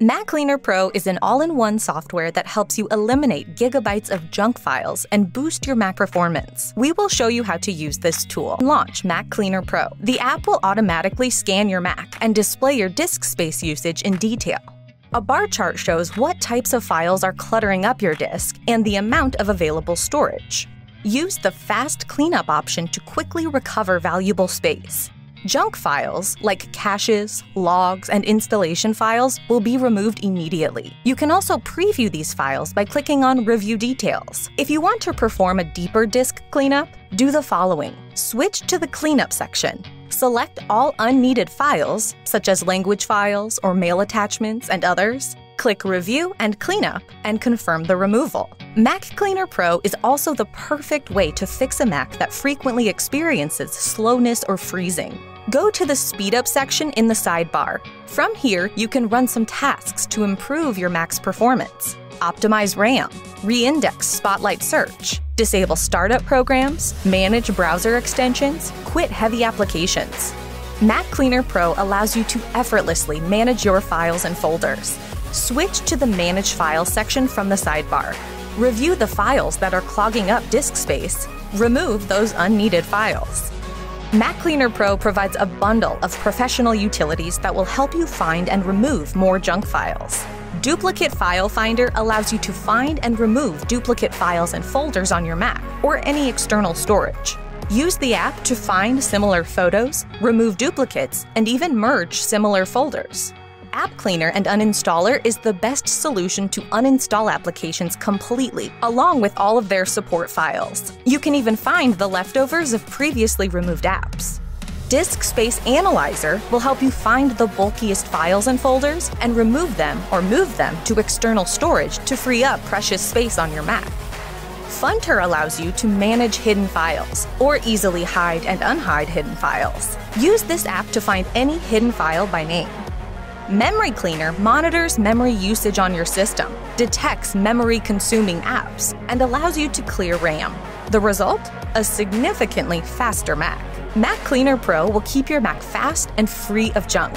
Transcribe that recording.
MacCleaner Pro is an all-in-one software that helps you eliminate gigabytes of junk files and boost your Mac performance. We will show you how to use this tool. Launch MacCleaner Pro. The app will automatically scan your Mac and display your disk space usage in detail. A bar chart shows what types of files are cluttering up your disk and the amount of available storage. Use the Fast Cleanup option to quickly recover valuable space. Junk files, like caches, logs, and installation files, will be removed immediately. You can also preview these files by clicking on Review Details. If you want to perform a deeper disk cleanup, do the following. Switch to the Cleanup section. Select all unneeded files, such as language files or mail attachments and others. Click Review and Cleanup and confirm the removal. MacCleaner Pro is also the perfect way to fix a Mac that frequently experiences slowness or freezing. Go to the Speed Up section in the sidebar. From here, you can run some tasks to improve your Mac's performance. Optimize RAM, reindex Spotlight Search, disable startup programs, manage browser extensions, quit heavy applications. MacCleaner Pro allows you to effortlessly manage your files and folders. Switch to the Manage Files section from the sidebar. Review the files that are clogging up disk space. Remove those unneeded files. MacCleaner Pro provides a bundle of professional utilities that will help you find and remove more junk files. Duplicate File Finder allows you to find and remove duplicate files and folders on your Mac or any external storage. Use the app to find similar photos, remove duplicates, and even merge similar folders. App Cleaner and Uninstaller is the best solution to uninstall applications completely, along with all of their support files. You can even find the leftovers of previously removed apps. Disk Space Analyzer will help you find the bulkiest files and folders and remove them or move them to external storage to free up precious space on your Mac. Funter allows you to manage hidden files or easily hide and unhide hidden files. Use this app to find any hidden file by name. Memory Cleaner monitors memory usage on your system, detects memory-consuming apps, and allows you to clear RAM. The result? A significantly faster Mac. MacCleaner Pro will keep your Mac fast and free of junk.